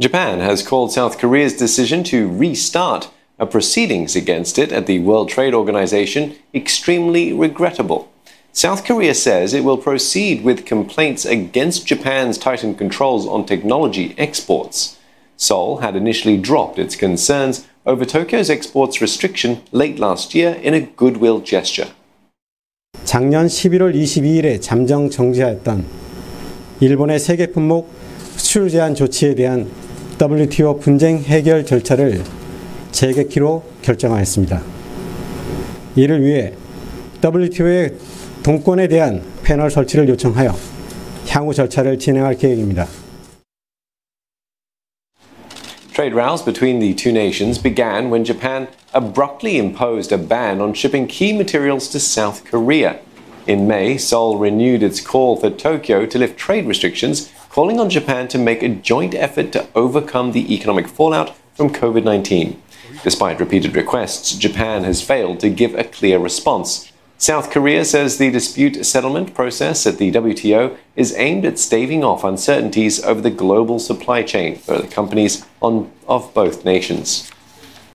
Japan has called South Korea's decision to restart proceedings against it at the World Trade Organization extremely regrettable. South Korea says it will proceed with complaints against Japan's tightened controls on technology exports. Seoul had initially dropped its concerns over Tokyo's exports restriction late last year in a goodwill gesture. 작년 11월 22일에 잠정 정지하였던 일본의 세계 품목 수출 제한 조치에 대한 WTO 분쟁 해결 절차를 재개키로 결정하였습니다. 이를 위해 WTO의 동권에 대한 패널 설치를 요청하여 향후 절차를 진행할 계획입니다. Trade rows between the two nations began when Japan abruptly imposed a ban on shipping key materials to South Korea. In May, Seoul renewed its call for Tokyo to lift trade restrictions, calling on Japan to make a joint effort to overcome the economic fallout from COVID-19. Despite repeated requests, Japan has failed to give a clear response. South Korea says the dispute settlement process at the WTO is aimed at staving off uncertainties over the global supply chain for the companies of both nations.